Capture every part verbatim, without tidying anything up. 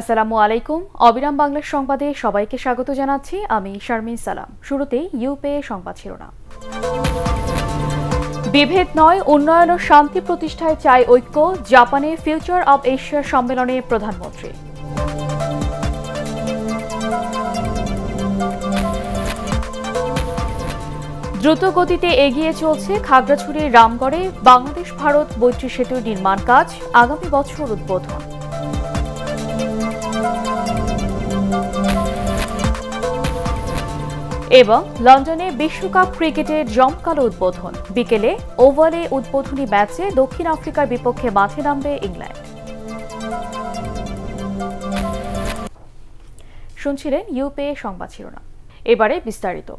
আসসালামু আলাইকুম। অবিরাম বাংলা সংবাদে সবাইকে স্বাগত জানাচ্ছি, আমি শারমিন সালাম। শুরুতে ইউপে সংবাদ শিরোনাম। বিভেদ নয়, উন্নয়ন ও শান্তি প্রতিষ্ঠায় চাই ঐক্য, জাপানে ফিউচার অব এশিয়া সম্মেলনে প্রধানমন্ত্রী। দ্রুত গতিতে এগিয়ে চলছে খাগড়াছড়ির রামগড়ে বাংলাদেশ ভারত মৈত্রী সেতুর নির্মাণ কাজ, আগামী বছর উদ্বোধন। এবং লন্ডনে বিশ্বকাপ ক্রিকেটের জমকালো উদ্বোধন, বিকেলে ওভালে উদ্বোধনী ম্যাচে দক্ষিণ আফ্রিকার বিপক্ষে মাঠে নামবে ইংল্যান্ড। শুনছিলেন ইউপে সংবাদ শিরোনাম। এবারে বিস্তারিত।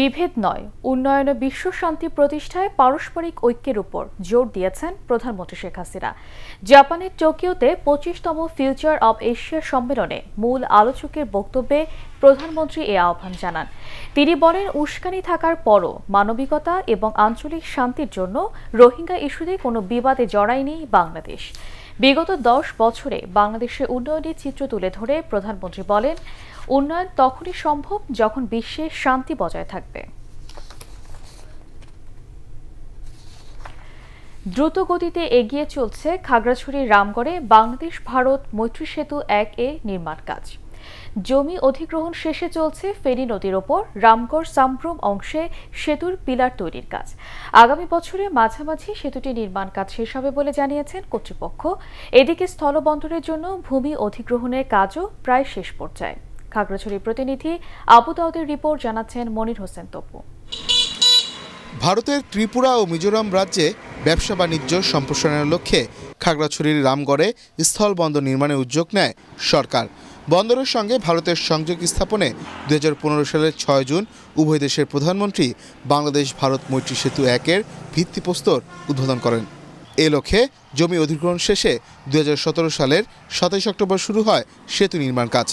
বিভেদ নয়, উন্নয়ন ও বিশ্ব শান্তি প্রতিষ্ঠায় পারস্পরিক ঐক্যের উপর জোর দিয়েছেন প্রধানমন্ত্রী শেখ হাসিনা। জাপানের টোকিওতে পঁচিশতম ফিউচার অব এশিয়া সম্মেলনে মূল আলোচকের বক্তব্যে প্রধানমন্ত্রী এ আহ্বান জানান। তিনি বলেন, উস্কানি থাকার পরও মানবিকতা এবং আঞ্চলিক শান্তির জন্য রোহিঙ্গা ইস্যুতে কোনো বিবাদে জড়ায়নি বাংলাদেশ। বিগত দশ বছরে বাংলাদেশের উন্নয়নের চিত্র তুলে ধরে প্রধানমন্ত্রী বলেন, উন্নয়ন তখনই সম্ভব যখন বিশ্বে শান্তি বজায় থাকবে। দ্রুত গতিতে এগিয়ে চলছে খাগড়াছড়ির রামগড়ে বাংলাদেশ ভারত মৈত্রী সেতু এক এ নির্মাণ কাজ। জমি অধিগ্রহণ শেষে চলছে ফেনী নদীর ওপর রামগড় সামব্রুম অংশে সেতুর পিলার তৈরির কাজ। আগামী বছরে মাঝামাঝি সেতুটি নির্মাণ কাজ শেষ হবে বলে জানিয়েছেন কর্তৃপক্ষ। এদিকে স্থলবন্দরের জন্য ভূমি অধিগ্রহণের কাজও প্রায় শেষ পর্যায়ে। খাগড়াছড়ির প্রতিনিধি আবু দাউদের রিপোর্ট জানাচ্ছেন মনির হোসেন তপু। ভারতের ত্রিপুরা ও মিজোরাম রাজ্যে ব্যবসা বাণিজ্য সম্প্রসারণের লক্ষ্যে খাগড়াছড়ির রামগড়ে স্থল বন্দর নির্মাণের উদ্যোগ নেয় সরকার। বন্দরের সঙ্গে ভারতের সংযোগ স্থাপনে দুই হাজার পনেরো সালের ছয় জুন উভয় দেশের প্রধানমন্ত্রী বাংলাদেশ ভারত মৈত্রী সেতু একের ভিত্তিপ্রস্তর উদ্বোধন করেন। এ লক্ষ্যে জমি অধিগ্রহণ শেষে দুই হাজার সতেরো সালের সাতাশ অক্টোবর শুরু হয় সেতু নির্মাণ কাজ।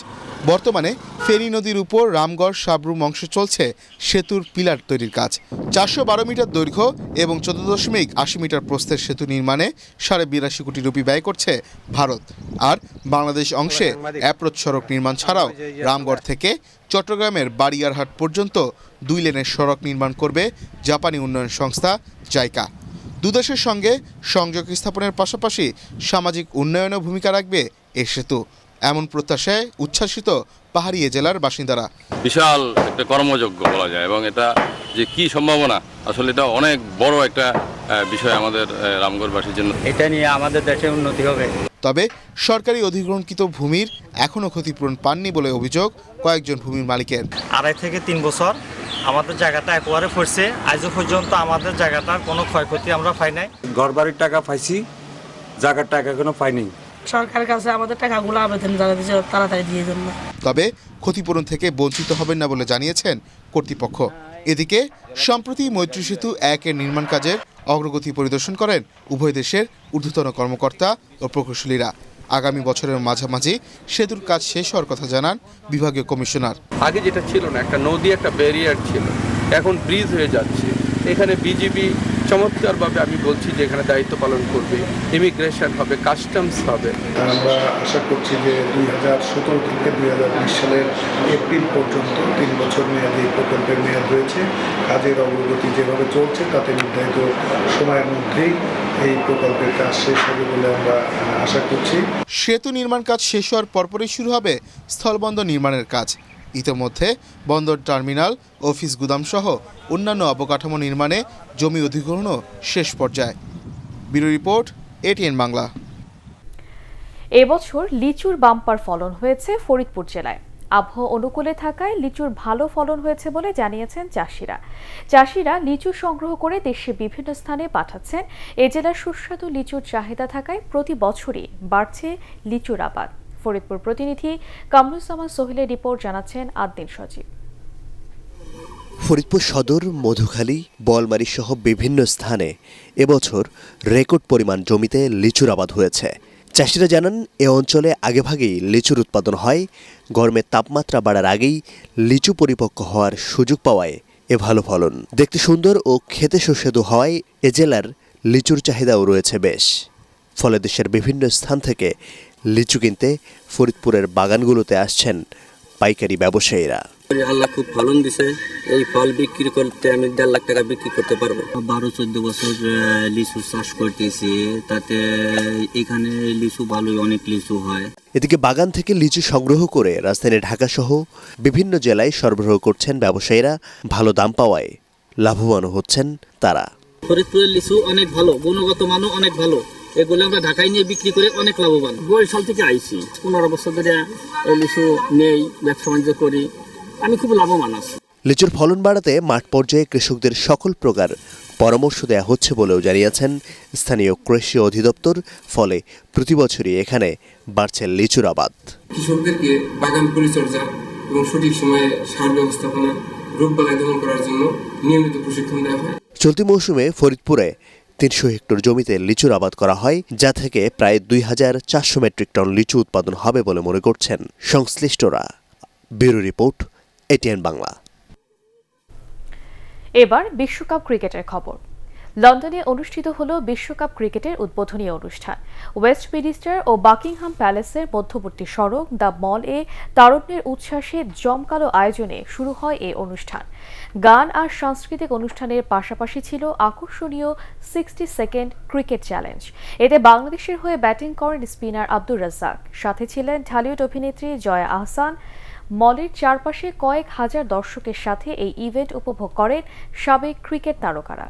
বর্তমানে ফেনী নদীর উপর রামগড় সাবরুম অংশে চলছে সেতুর পিলার তৈরির কাজ। চারশো বারো মিটার দৈর্ঘ্য এবং চোদ্দ দশমিক আশি মিটার প্রস্থের সেতু নির্মাণে সাড়ে বিরাশি কোটি রুপি ব্যয় করছে ভারত। আর বাংলাদেশ অংশে অ্যাপ্রোচ সড়ক নির্মাণ ছাড়াও রামগড় থেকে চট্টগ্রামের বাড়িয়ারহাট পর্যন্ত দুই লেনের সড়ক নির্মাণ করবে জাপানি উন্নয়ন সংস্থা জাইকা। দুদেশের সঙ্গে সংযোগ স্থাপনের পাশাপাশি সামাজিক উন্নয়নে ভূমিকা রাখবে এ সেতু, এমন প্রত্যাশায় উচ্ছ্বাসিত পাহাড়ি জেলার বাসিন্দারা। বিশাল একটা কর্মযজ্ঞ বলা যায়, এবং এটা যে কি সম্ভাবনা, আসলে এটা অনেক বড় একটা বিষয় আমাদের রামগড়বাসীর জন্য। এটা নিয়ে আমাদের দেশে উন্নতি হবে। তবে সরকারি অধিগ্রহণকৃত ভূমির এখনও ক্ষতিপূরণ পাননি বলে অভিযোগ কয়েকজন ভূমির মালিকের। আড়াই থেকে তিন বছর আমাদের জায়গাটা একবারে পড়ছে, আজও পর্যন্ত আমাদের জায়গাটার কোনো ক্ষয়ক্ষতি আমরা পাই নাই। ঘরবাড়ির টাকা পাইছি, জায়গার টাকা এখনো পাইনি। সরকারের কাছে আমাদের টাকাগুলো আবেদন জানাতেছে, তাড়াতাড়ি দিয়ে দেন। তবে ক্ষতিপূরণ থেকে বঞ্চিত হবেন না বলে জানিয়েছেন কর্তৃপক্ষ। এদিকে সম্প্রতি মৈত্রী সেতু এক এর নির্মাণ কাজের অগ্রগতি পরিদর্শন করেন উভয় দেশের ঊর্ধ্বতন কর্মকর্তা ও প্রকৌশলীরা। আগামী বছরের মাঝামাঝি সেতুর কাজ শেষ হওয়ার কথা জানান বিভাগীয় কমিশনার। আগে যেটা ছিল না, একটা নদী একটা ব্যারিয়ার ছিল, এখন ব্রিজ হয়ে যাচ্ছে। এখানে বিজিবি চমৎকারভাবে আমি বলছি যে এখানে দায়িত্ব পালন করবে, ইমিগ্রেশন হবে, কাস্টমস হবে। আমরা আশা করছি যে দুই হাজার সতেরো থেকে দুই হাজার বিশ সালের এপ্রিল পর্যন্ত তিন বছর মেয়াদী এই প্রকল্পের মেয়াদ রয়েছে। কাজের অগ্রগতি যেভাবে চলছে তাতে নির্ধারিত সময়ের মধ্যেই এই প্রকল্পের কাজ শেষ হবে বলে আমরা আশা করছি। সেতু নির্মাণ কাজ শেষ হওয়ার পরপরই শুরু হবে স্থলবন্দর নির্মাণের কাজ। ইতিমধ্যে বন্দর টার্মিনাল, অফিস গুদামসহ অন্যান্য অবকাঠামো নির্মাণে জমি অধিগ্রহণও শেষ পর্যায়ে। Bureau report, ATN Bangla. এবছর লিচুর বাম্পার ফলন হয়েছে ফরিদপুর জেলায়। আবহাওয়া অনুকূলে থাকায় লিচুর ভালো ফলন হয়েছে বলে জানিয়েছেন চাষিরা। চাষিরা লিচু সংগ্রহ করে দেশের বিভিন্ন স্থানে পাঠাচ্ছেন। এ জেলার সুস্বাদু লিচুর চাহিদা থাকায় প্রতি বছরই বাড়ছে লিচুর আবাদ। ফরিদপুর প্রতিনিধি কামরুজ্জামান সোহেলের রিপোর্ট জানাচ্ছেন আদ্দিন সজীব। ফরিদপুর সদর, মধুখালী, বলমারী সহ বিভিন্ন স্থানে এবছর রেকর্ড পরিমাণ জমিতে লিচুর আবাদ হয়েছে। চাষিরা জানান, এ অঞ্চলে আগেভাগেই লিচুর উৎপাদন হয়। গরমের তাপমাত্রা বাড়ার আগেই লিচু পরিপক্ক হওয়ার সুযোগ পাওয়ায় এ ভালো ফলন। দেখতে সুন্দর ও খেতে সুস্বাদু হওয়ায় এ জেলার লিচুর চাহিদাও রয়েছে বেশ। ফলে দেশের বিভিন্ন স্থান থেকে লিচু কিনতে ফরিদপুরের বাগানগুলোতে আসছেন পাইকারি ব্যবসায়ীরা। আল্লাহ খুব ফলন দিছে, এই ফল বিক্রি করতে আমি দেড় লাখ টাকা বিক্রি করতে পারবো। বারো চোদ্দ বছর লিচু চাষ করতেছি, তাতে এখানে লিচু ভালোই অনেক লিচু হয়। এদিকে বাগান থেকে লিচু সংগ্রহ করে রাজধানী ঢাকা সহ বিভিন্ন জেলায় সরবরাহ করছেন ব্যবসায়ীরা। ভালো দাম পাওয়ায় লাভবান হচ্ছেন তারা। ফরিদপুরের লিচু অনেক ভালো, গুণগত মানও অনেক ভালো, এগুলো আমরা ঢাকায় নিয়ে বিক্রি করে অনেক লাভবান। বরিশাল থেকে আইছি, পনেরো বছর ধরে লিচু নেই, ব্যবসা বাণিজ্য করি, আমি খুব লাভবান আছি। লিচুর ফলন বাড়াতে মাঠ পর্যায়ে কৃষকদের সকল প্রকার পরামর্শ দেওয়া হচ্ছে বলেও জানিয়েছেন স্থানীয় কৃষি অধিদপ্তর। ফলে প্রতি বছরই এখানে বাড়ছে লিচুর আবাদ। কৃষকদেরকে বাগান পরিচর্যা এবং সঠিক সময়ে সার ব্যবস্থাপনা, রোগ বালাই দমন করার জন্য নিয়মিত প্রশিক্ষণ দেওয়া হয়। চলতি মৌসুমে ফরিদপুরে তিনশো হেক্টর জমিতে লিচুর আবাদ করা হয়, যা থেকে প্রায় দুই হাজার চারশো মেট্রিক টন লিচু উৎপাদন হবে বলে মনে করছেন সংশ্লিষ্টরা। Bureau report, ATN Bangla. এবার বিশ্বকাপ ক্রিকেটের খবর। লন্ডনে অনুষ্ঠিত হলো বিশ্বকাপ ক্রিকেটের উদ্বোধনী অনুষ্ঠান। ওয়েস্টমিনিস্টার ও বাকিংহাম প্যালেসের মধ্যবর্তী সড়ক দ্য মল এ তারুণ্যের উচ্ছ্বাসে জমকালো আয়োজনে শুরু হয় এই অনুষ্ঠান। গান আর সাংস্কৃতিক অনুষ্ঠানের পাশাপাশি ছিল আকর্ষণীয় সিক্সটি সেকেন্ড ক্রিকেট চ্যালেঞ্জ। এতে বাংলাদেশের হয়ে ব্যাটিং করেন স্পিনার আব্দুর রাজ্জাক, সাথে ছিলেন ঢালিউড অভিনেত্রী জয়া আহসান। মলের চারপাশে কয়েক হাজার দর্শকের সাথে এই ইভেন্ট উপভোগ করেন সাবেক ক্রিকেট তারকারা।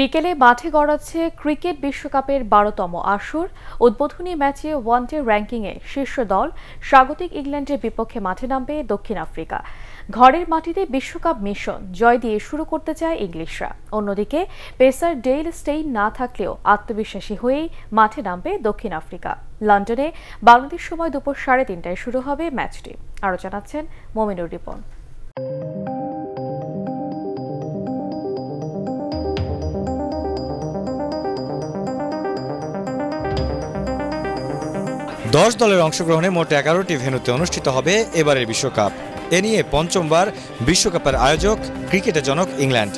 বিকেলে মাঠে গড়াচ্ছে ক্রিকেট বিশ্বকাপের বারোতম আসর। উদ্বোধনী ম্যাচে ওয়ানডে র্যাঙ্কিংয়ে শীর্ষ দল স্বাগতিক ইংল্যান্ডের বিপক্ষে মাঠে নামবে দক্ষিণ আফ্রিকা। ঘরের মাটিতে বিশ্বকাপ মিশন জয় দিয়ে শুরু করতে চায় ইংলিশরা। অন্যদিকে পেসার ডেইল স্টেইন না থাকলেও আত্মবিশ্বাসী হয়েই মাঠে নামবে দক্ষিণ আফ্রিকা। লন্ডনে বাংলাদেশ সময় দুপুর সাড়ে তিনটায় শুরু হবে ম্যাচটি। আরও জানাচ্ছেন মমিনুর রিপন। দশ দলের অংশগ্রহণে মোট এগারোটি ভেন্যুতে অনুষ্ঠিত হবে এবারের বিশ্বকাপ। এ নিয়ে পঞ্চমবার বিশ্বকাপের আয়োজক ক্রিকেটের জনক ইংল্যান্ড।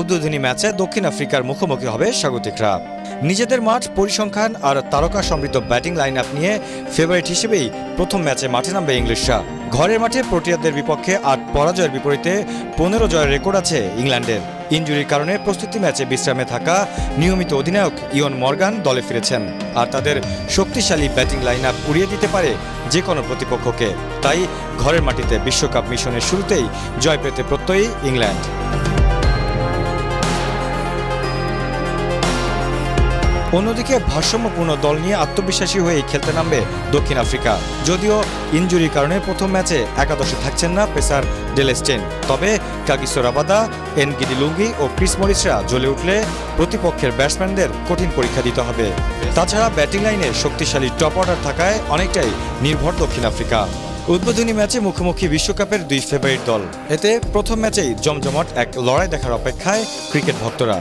উদ্বোধনী ম্যাচে দক্ষিণ আফ্রিকার মুখোমুখি হবে স্বাগতিকরা। নিজেদের মাঠ, পরিসংখ্যান আর তারকা সমৃদ্ধ ব্যাটিং লাইন আপ নিয়ে ফেভারিট হিসেবেই প্রথম ম্যাচে মাঠে নামবে ইংলিশরা। ঘরের মাঠে প্রোটিয়াদের বিপক্ষে আট পরাজয়ের বিপরীতে পনেরো জয়ের রেকর্ড আছে ইংল্যান্ডের। ইনজুরির কারণে প্রস্তুতি ম্যাচে বিশ্রামে থাকা নিয়মিত অধিনায়ক ইয়ন মর্গান দলে ফিরেছেন, আর তাদের শক্তিশালী ব্যাটিং লাইন আপ উড়িয়ে দিতে পারে যে কোনো প্রতিপক্ষকে। তাই ঘরের মাটিতে বিশ্বকাপ মিশনের শুরুতেই জয় পেতে প্রত্যয়ী ইংল্যান্ড। অন্যদিকে ভারসাম্যপূর্ণ দল নিয়ে আত্মবিশ্বাসী হয়ে খেলতে নামবে দক্ষিণ আফ্রিকা। যদিও ইনজুরির কারণে প্রথম ম্যাচে একাদশে থাকছেন না পেসার ডেল স্টেইন, তবে কাগিসো রাবাদা, এনগিডি লুঙ্গি ও ক্রিস মরিসরা জ্বলে উঠলে প্রতিপক্ষের ব্যাটসম্যানদের কঠিন পরীক্ষা দিতে হবে। তাছাড়া ব্যাটিং লাইনে শক্তিশালী টপ অর্ডার থাকায় অনেকটাই নির্ভর দক্ষিণ আফ্রিকা। উদ্বোধনী ম্যাচে মুখোমুখি বিশ্বকাপের দুই ফেভারিট দল। এতে প্রথম ম্যাচেই জমজমাট এক লড়াই দেখার অপেক্ষায় ক্রিকেট ভক্তরা।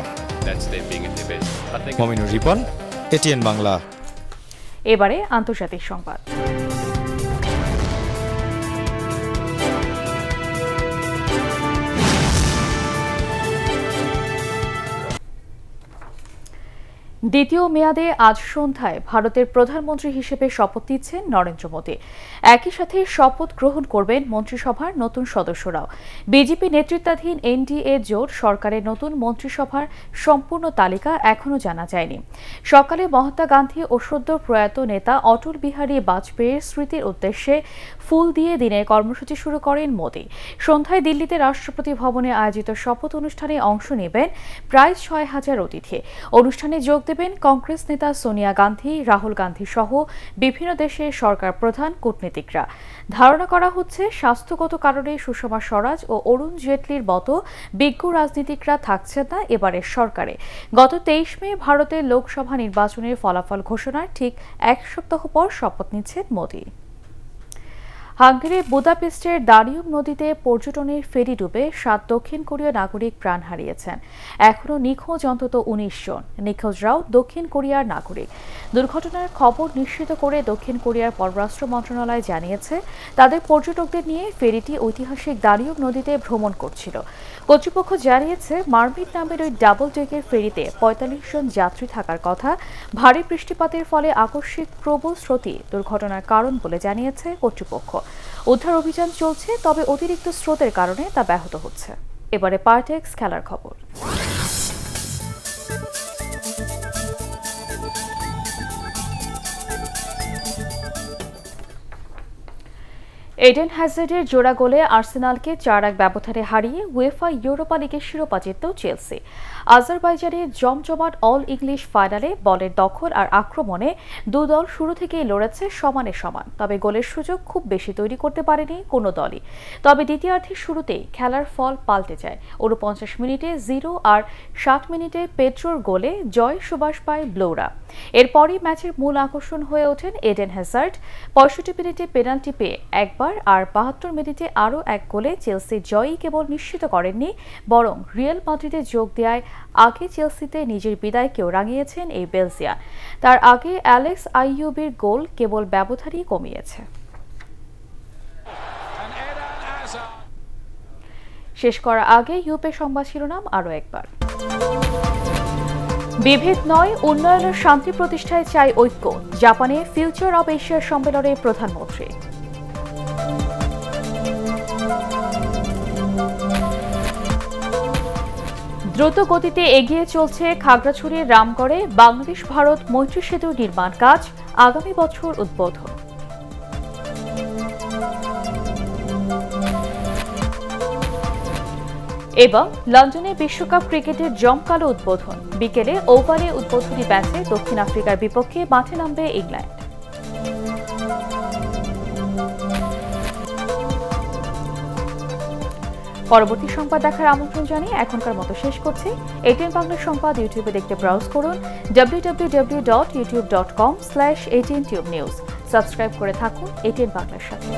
মমিনুর রিপন, এটিএন বাংলা। এবারে আন্তর্জাতিক সংবাদ। দ্বিতীয় মেয়াদে আজ সন্ধ্যায় ভারতের প্রধানমন্ত্রী হিসেবে শপথ নিচ্ছেন নরেন্দ্র মোদী। একই সাথে শপথ গ্রহণ করবেন মন্ত্রিসভার নতুন সদস্যরাও। বিজেপি নেতৃত্বাধীন এনডিএ জোট সরকারের নতুন মন্ত্রিসভার সম্পূর্ণ তালিকা এখনও জানা যায়নি। সকালে মহাত্মা গান্ধী ও সদ্য প্রয়াত নেতা অটল বিহারী বাজপেয়ীর স্মৃতির উদ্দেশ্যে ফুল দিয়ে দিনের কর্মসূচি শুরু করেন মোদী। সন্ধ্যায় দিল্লিতে রাষ্ট্রপতি ভবনে আয়োজিত শপথ অনুষ্ঠানে অংশ নেবেন প্রায় ছয় হাজার অতিথি। অনুষ্ঠানে যোগ দেবেন আসবেন কংগ্রেস নেতা সোনিয়া গান্ধী, রাহুল গান্ধী সহ বিভিন্ন দেশের সরকার প্রধান কূটনীতিকরা। ধারণা করা হচ্ছে স্বাস্থ্যগত কারণে সুষমা স্বরাজ ও অরুণ জেটলির মতো বিজ্ঞ রাজনীতিকরা থাকছে না এবারের সরকারে। গত তেইশ মে ভারতের লোকসভা নির্বাচনের ফলাফল ঘোষণার ঠিক এক সপ্তাহ পর শপথ নিচ্ছেন মোদি। হাঙ্গেরি বুদাপেস্টের দানিউব নদীতে পর্যটনের ফেরি ডুবে সাত দক্ষিণ কোরীয় নাগরিক প্রাণ হারিয়েছেন। এখনও নিখোঁজ অন্তত উনিশ জন। নিখোঁজরাও দক্ষিণ কোরিয়ার নাগরিক। দুর্ঘটনার খবর নিশ্চিত করে দক্ষিণ কোরিয়ার পররাষ্ট্র মন্ত্রণালয় জানিয়েছে, তাদের পর্যটকদের নিয়ে ফেরিটি ঐতিহাসিক দানিউব নদীতে ভ্রমণ করছিল। কর্তৃপক্ষ জানিয়েছে, মারমিট নামের ওই ডাবল ডেকের ফেরিতে পঁয়তাল্লিশ জন যাত্রী থাকার কথা। ভারী বৃষ্টিপাতের ফলে আকস্মিক প্রবল স্রোতই দুর্ঘটনার কারণ বলে জানিয়েছে কর্তৃপক্ষ। উদ্ধার অভিযান চলছে, তবে অতিরিক্ত স্রোতের কারণে তা ব্যাহত হচ্ছে। এবারে পার্টেক্স খেলার খবর। এডেন হ্যাজার্ডের জোড়া গোলে আর্সেনালকে চার এক ব্যবধানে হারিয়ে উয়েফা ইউরোপা লিগের শিরোপা জিতল চেলসি। আজারবাইজানের জমজমাট অল ইংলিশ ফাইনালে বলের দখল আর আক্রমণে দু দল শুরু থেকেই লড়েছে সমানে সমান। তবে গোলের সুযোগ খুব বেশি তৈরি করতে পারেনি কোনো দলই। তবে দ্বিতীয়ার্ধের শুরুতেই খেলার ফল পাল্টে যায়। উনপঞ্চাশ মিনিটে জিরো আর ষাট মিনিটে পেড্রোর গোলে জয় সুবাস পায় ব্লুরা। এরপরই ম্যাচের মূল আকর্ষণ হয়ে ওঠেন এডেন হ্যাজার্ড। পঁয়ষট্টি মিনিটে পেনাল্টি পেয়ে একবার আর বাহাত্তর মিনিটে আরও এক গোলে চেলসির জয়ই কেবল নিশ্চিত করেননি, বরং রিয়াল মাদ্রিদে যোগ দেওয়ায় আগে চেলসিতে নিজের বিদায়কেও রাঙিয়েছেন এই বেলজিয়ান। তার আগে অ্যালেক্স আইয়ুবির গোল কেবল ব্যবধানই কমিয়েছে। শেষ করার আগে ইউপে সংবাদ শিরোনাম আরও একবার। বিভেদ নয়, উন্নয়নের শান্তি প্রতিষ্ঠায় চাই ঐক্য, জাপানে ফিউচার অব এশিয়া সম্মেলনে প্রধানমন্ত্রী। দ্রুত গতিতে এগিয়ে চলছে খাগড়াছড়ির রামগড়ে বাংলাদেশ ভারত মৈত্রী সেতু নির্মাণ কাজ, আগামী বছর উদ্বোধন। এবং লন্ডনে বিশ্বকাপ ক্রিকেটের জমকালো উদ্বোধন, বিকেলে ওভালে উদ্বোধনী ম্যাচে দক্ষিণ আফ্রিকার বিপক্ষে মাঠে নামবে ইংল্যান্ড। পরবর্তী সংবাদ দেখার আমন্ত্রণ জানিয়ে এখনকার মতো শেষ করছি। এটিএন বাংলা সংবাদ ইউটিউবে দেখতে ব্রাউজ করুন W W W dot YouTube dot com slash ATN tube news. Subscribe করে থাকুন এটিএন বাংলার সাথে।